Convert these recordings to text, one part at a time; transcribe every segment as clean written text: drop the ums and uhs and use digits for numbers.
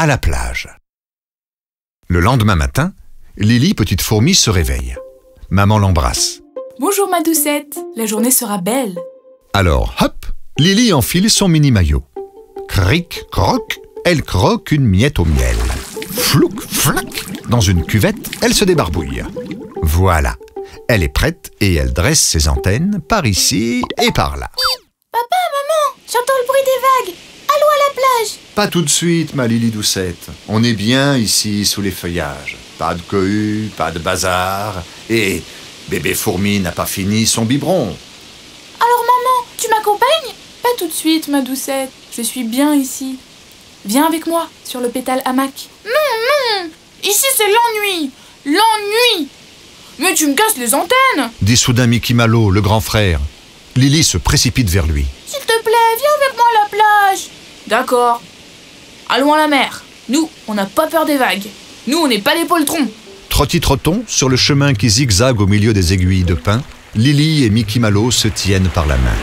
à la plage. Le lendemain matin, Lily, petite fourmi, se réveille. Maman l'embrasse. « Bonjour ma doucette, la journée sera belle. » Alors, hop, Lily enfile son mini-maillot. Cric, croc, elle croque une miette au miel. Flouc, flac, dans une cuvette, elle se débarbouille. Voilà, elle est prête et elle dresse ses antennes par ici et par là. « Papa, maman, j'entends le bruit des vagues. Allons à la plage !»« Pas tout de suite, ma Lily doucette. On est bien ici sous les feuillages. Pas de cohue, pas de bazar. Et... bébé fourmi n'a pas fini son biberon. Alors maman, tu m'accompagnes? Pas tout de suite, ma doucette. Je suis bien ici. Viens avec moi, sur le pétale hamac. Non, non. Ici, c'est l'ennui. L'ennui. Mais tu me casses les antennes. Dit soudain Mickey Malo, le grand frère. Lily se précipite vers lui. S'il te plaît, viens avec moi à la plage. D'accord. Allons à la mer. Nous, on n'a pas peur des vagues. Nous, on n'est pas des poltrons. Trotti-trotton, sur le chemin qui zigzague au milieu des aiguilles de pin, Lily et Mickey Malo se tiennent par la main.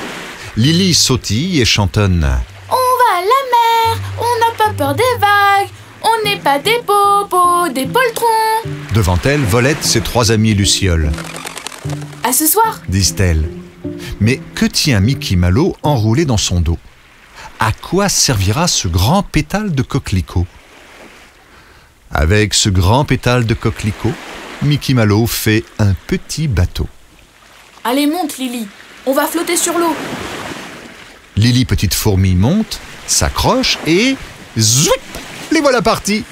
Lily sautille et chantonne. On va à la mer, on n'a pas peur des vagues, on n'est pas des bobos, des poltrons. Devant elle volettent ses trois amis lucioles. À ce soir, disent-elles. Mais que tient Mickey Malo enroulé dans son dos? À quoi servira ce grand pétale de coquelicot? Avec ce grand pétale de coquelicot, Mickey Malo fait un petit bateau. Allez, monte, Lily. On va flotter sur l'eau. Lily, petite fourmi, monte, s'accroche et... zoup! Les voilà partis.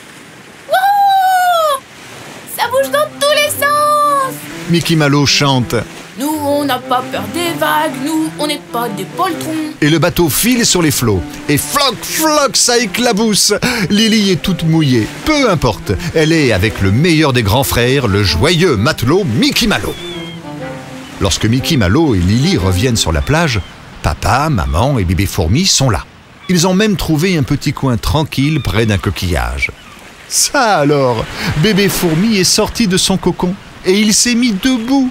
Wouhou! Ça bouge dans tous les sens. Mickey Malo chante. Nous, on n'a pas peur des vagues. Nous, on n'est pas des poltrons. Et le bateau file sur les flots. Et floc, floc, ça éclabousse. Lily est toute mouillée. Peu importe. Elle est avec le meilleur des grands frères, le joyeux matelot Mickey Malo. Lorsque Mickey Malo et Lily reviennent sur la plage, papa, maman et bébé fourmi sont là. Ils ont même trouvé un petit coin tranquille près d'un coquillage. Ça alors, bébé fourmi est sorti de son cocon et il s'est mis debout.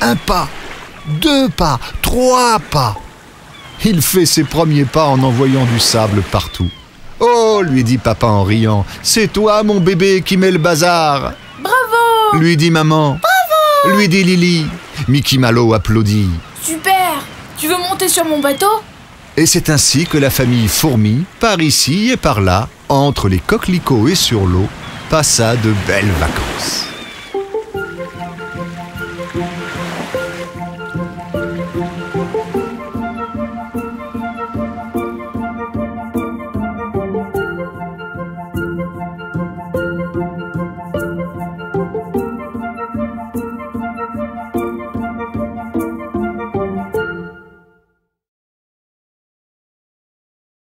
Un pas, deux pas, trois pas. Il fait ses premiers pas en envoyant du sable partout. « Oh !» lui dit papa en riant. « C'est toi, mon bébé, qui met le bazar. »« Bravo !» lui dit maman. « Bravo !» lui dit Lily. Mickey Malo applaudit. « Super! Tu veux monter sur mon bateau ?» Et c'est ainsi que la famille fourmi, par ici et par là, entre les coquelicots et sur l'eau, passa de belles vacances.